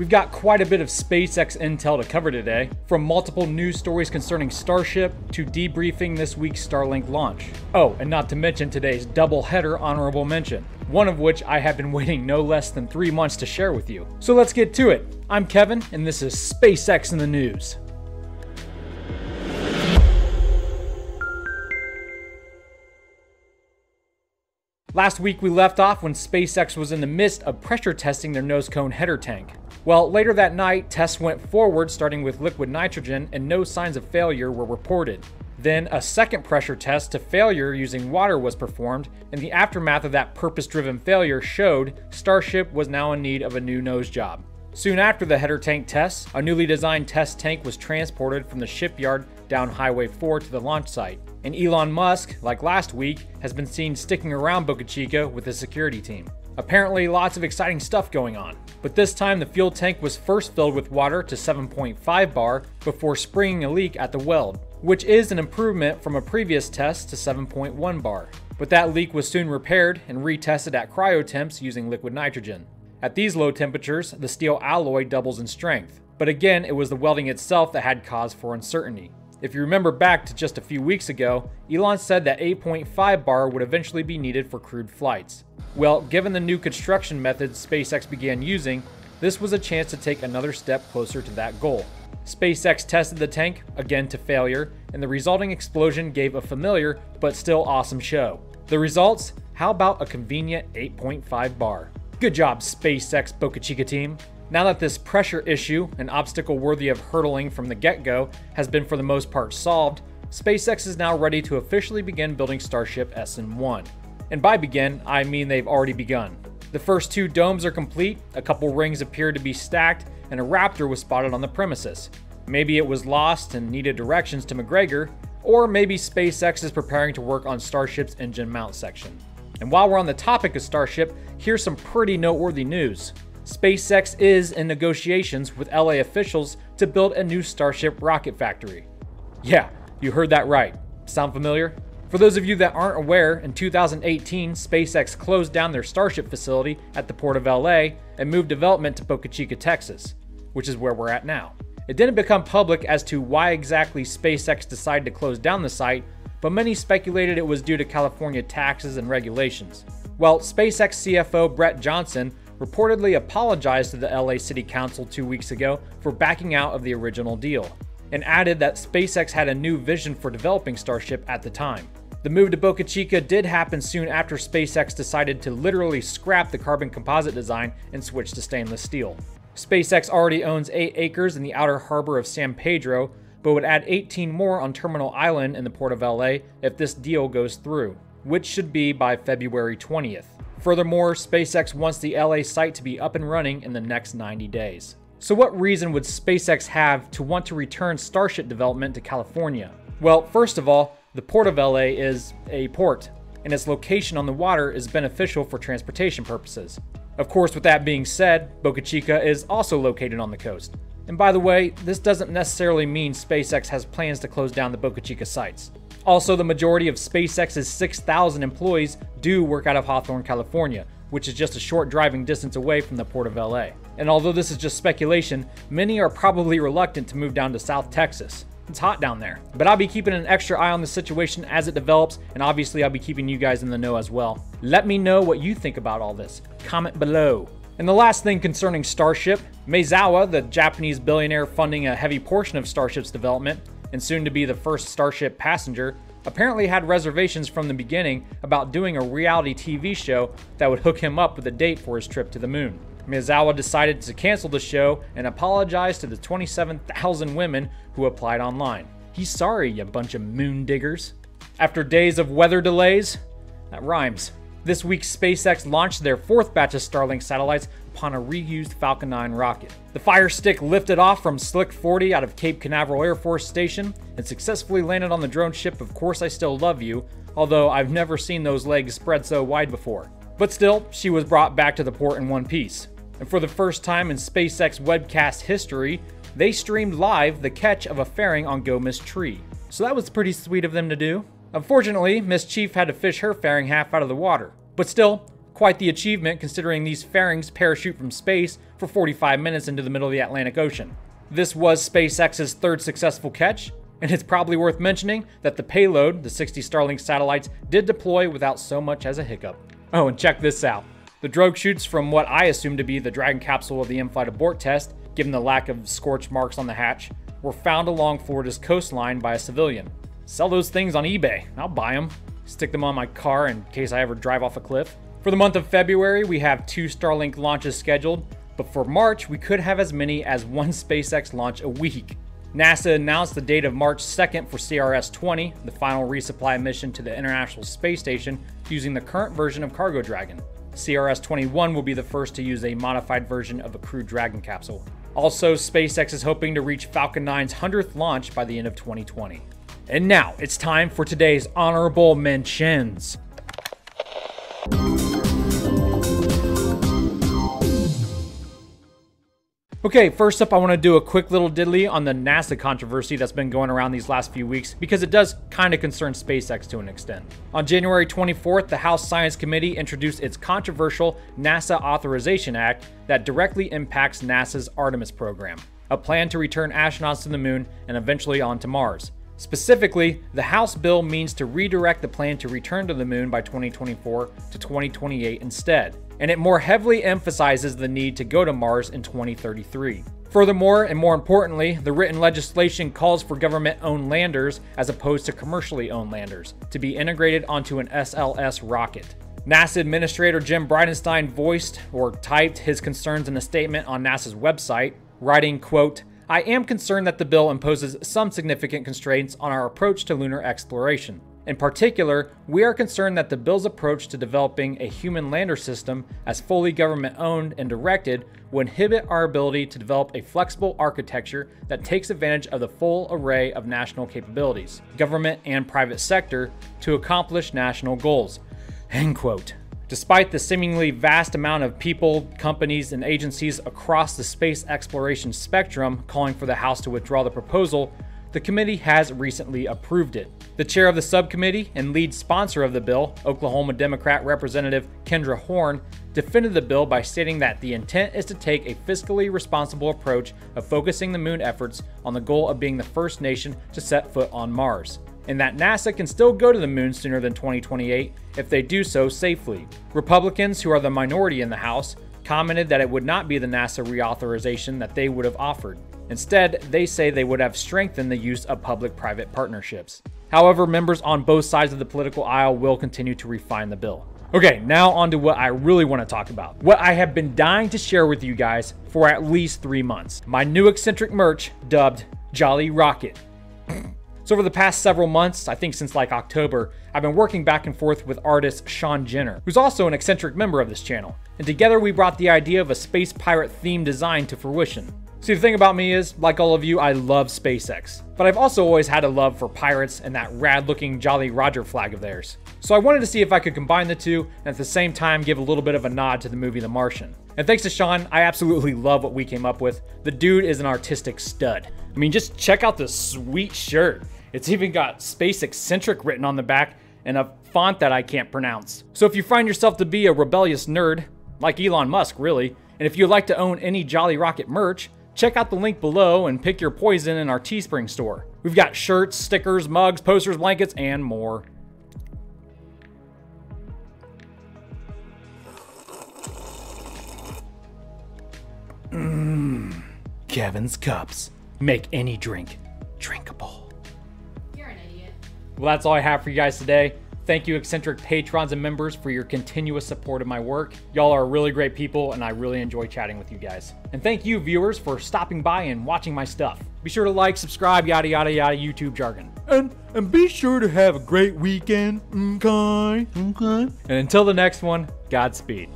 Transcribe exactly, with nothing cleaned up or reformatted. We've got quite a bit of SpaceX intel to cover today, from multiple news stories concerning Starship to debriefing this week's Starlink launch. Oh, and not to mention today's double-header honorable mention, one of which I have been waiting no less than three months to share with you. So let's get to it. I'm Kevin, and this is SpaceX in the News. Last week we left off when SpaceX was in the midst of pressure testing their nose cone header tank. Well, later that night, tests went forward starting with liquid nitrogen and no signs of failure were reported. Then a second pressure test to failure using water was performed, and the aftermath of that purpose-driven failure showed Starship was now in need of a new nose job. Soon after the header tank tests, a newly designed test tank was transported from the shipyard down Highway four to the launch site. And Elon Musk, like last week, has been seen sticking around Boca Chica with his security team. Apparently, lots of exciting stuff going on. But this time, the fuel tank was first filled with water to seven point five bar before springing a leak at the weld, which is an improvement from a previous test to seven point one bar. But that leak was soon repaired and retested at cryo temps using liquid nitrogen. At these low temperatures, the steel alloy doubles in strength. But again, it was the welding itself that had cause for uncertainty. If you remember back to just a few weeks ago, Elon said that eight point five bar would eventually be needed for crewed flights. Well, given the new construction methods SpaceX began using, this was a chance to take another step closer to that goal. SpaceX tested the tank, again to failure, and the resulting explosion gave a familiar but still awesome show. The results? How about a convenient eight point five bar? Good job, SpaceX Boca Chica team. Now that this pressure issue, an obstacle worthy of hurdling from the get-go, has been for the most part solved, SpaceX is now ready to officially begin building Starship S N one. And by begin, I mean they've already begun. The first two domes are complete, a couple rings appear to be stacked, and a Raptor was spotted on the premises. Maybe it was lost and needed directions to McGregor, or maybe SpaceX is preparing to work on Starship's engine mount section. And while we're on the topic of Starship, here's some pretty noteworthy news. SpaceX is in negotiations with L A officials to build a new Starship rocket factory. Yeah, you heard that right. Sound familiar? For those of you that aren't aware, in two thousand eighteen, SpaceX closed down their Starship facility at the port of L A and moved development to Boca Chica, Texas, which is where we're at now. It didn't become public as to why exactly SpaceX decided to close down the site, but many speculated it was due to California taxes and regulations. Well, SpaceX C F O Brett Johnson reportedly apologized to the L A City Council two weeks ago for backing out of the original deal, and added that SpaceX had a new vision for developing Starship at the time. The move to Boca Chica did happen soon after SpaceX decided to literally scrap the carbon composite design and switch to stainless steel. SpaceX already owns eight acres in the outer harbor of San Pedro, but would add eighteen more on Terminal Island in the port of L A if this deal goes through, which should be by February twentieth. Furthermore, SpaceX wants the L A site to be up and running in the next ninety days. So what reason would SpaceX have to want to return Starship development to California? Well, first of all, the port of L A is a port, and its location on the water is beneficial for transportation purposes. Of course, with that being said, Boca Chica is also located on the coast. And by the way, this doesn't necessarily mean SpaceX has plans to close down the Boca Chica sites. Also, the majority of SpaceX's six thousand employees do work out of Hawthorne, California, which is just a short driving distance away from the port of L A. And although this is just speculation, many are probably reluctant to move down to South Texas. It's hot down there. But I'll be keeping an extra eye on the situation as it develops, and obviously I'll be keeping you guys in the know as well. Let me know what you think about all this. Comment below. And the last thing concerning Starship, Maezawa, the Japanese billionaire funding a heavy portion of Starship's development, and soon to be the first Starship passenger, apparently had reservations from the beginning about doing a reality T V show that would hook him up with a date for his trip to the moon. Miyazawa decided to cancel the show and apologized to the twenty-seven thousand women who applied online. He's sorry, you bunch of moon diggers. After days of weather delays, that rhymes. This week, SpaceX launched their fourth batch of Starlink satellites upon a reused Falcon nine rocket. The Fire Stick lifted off from S L C forty out of Cape Canaveral Air Force Station and successfully landed on the drone ship Of Course I Still Love You, although I've never seen those legs spread so wide before. But still, she was brought back to the port in one piece. And for the first time in SpaceX webcast history, they streamed live the catch of a fairing on GO Miz Tree. So that was pretty sweet of them to do. Unfortunately, Miss Chief had to fish her fairing half out of the water. But still, Quite the achievement considering these fairings parachute from space for forty-five minutes into the middle of the Atlantic Ocean. This was SpaceX's third successful catch, and it's probably worth mentioning that the payload, the sixty Starlink satellites, did deploy without so much as a hiccup. Oh, and check this out. The drogue shoots from what I assume to be the Dragon capsule of the in-flight abort test, given the lack of scorch marks on the hatch, were found along Florida's coastline by a civilian. Sell those things on eBay. I'll buy them. Stick them on my car in case I ever drive off a cliff. For the month of February, we have two Starlink launches scheduled, but for March, we could have as many as one SpaceX launch a week. NASA announced the date of March second for C R S twenty, the final resupply mission to the International Space Station, using the current version of Cargo Dragon. C R S twenty-one will be the first to use a modified version of a Crew Dragon capsule. Also, SpaceX is hoping to reach Falcon nine's hundredth launch by the end of twenty twenty. And now, it's time for today's honorable mentions. Okay, first up, I want to do a quick little diddly on the NASA controversy that's been going around these last few weeks, because it does kind of concern SpaceX to an extent. On January twenty-fourth, the House Science Committee introduced its controversial NASA Authorization Act that directly impacts NASA's Artemis program, a plan to return astronauts to the moon and eventually onto Mars. Specifically, the House bill means to redirect the plan to return to the moon by twenty twenty-four to twenty twenty-eight instead, and it more heavily emphasizes the need to go to Mars in twenty thirty-three. Furthermore, and more importantly, the written legislation calls for government-owned landers, as opposed to commercially owned landers, to be integrated onto an S L S rocket. NASA Administrator Jim Bridenstine voiced, or typed, his concerns in a statement on NASA's website, writing, quote, "I am concerned that the bill imposes some significant constraints on our approach to lunar exploration. In particular, we are concerned that the bill's approach to developing a human lander system as fully government-owned and directed will inhibit our ability to develop a flexible architecture that takes advantage of the full array of national capabilities, government and private sector, to accomplish national goals." End quote. Despite the seemingly vast amount of people, companies, and agencies across the space exploration spectrum calling for the House to withdraw the proposal, the committee has recently approved it. The chair of the subcommittee and lead sponsor of the bill, Oklahoma Democrat Representative Kendra Horn, defended the bill by stating that the intent is to take a fiscally responsible approach of focusing the moon efforts on the goal of being the first nation to set foot on Mars, and that NASA can still go to the moon sooner than twenty twenty-eight if they do so safely. Republicans, who are the minority in the House, commented that it would not be the NASA reauthorization that they would have offered. Instead, they say they would have strengthened the use of public-private partnerships. However, members on both sides of the political aisle will continue to refine the bill. Okay, now on to what I really want to talk about. What I have been dying to share with you guys for at least three months. My new eccentric merch dubbed Jolly Rocket. So over the past several months, I think since like October, I've been working back and forth with artist Sean Jenner, who's also an eccentric member of this channel. And together we brought the idea of a space pirate themed design to fruition. See, the thing about me is, like all of you, I love SpaceX. But I've also always had a love for pirates and that rad looking Jolly Roger flag of theirs. So I wanted to see if I could combine the two and at the same time give a little bit of a nod to the movie The Martian. And thanks to Sean, I absolutely love what we came up with. The dude is an artistic stud. I mean, just check out this sweet shirt. It's even got space eccentric written on the back and a font that I can't pronounce. So if you find yourself to be a rebellious nerd, like Elon Musk really, and if you'd like to own any Jolly Rocket merch, check out the link below and pick your poison in our Teespring store. We've got shirts, stickers, mugs, posters, blankets, and more. Mmm, Kevin's Cups. Make any drink drinkable. Well, that's all I have for you guys today. Thank you, eccentric patrons and members, for your continuous support of my work. Y'all are really great people, and I really enjoy chatting with you guys. And thank you, viewers, for stopping by and watching my stuff. Be sure to like, subscribe, yada, yada, yada, YouTube jargon. And, and be sure to have a great weekend, okay? Okay. And until the next one, Godspeed.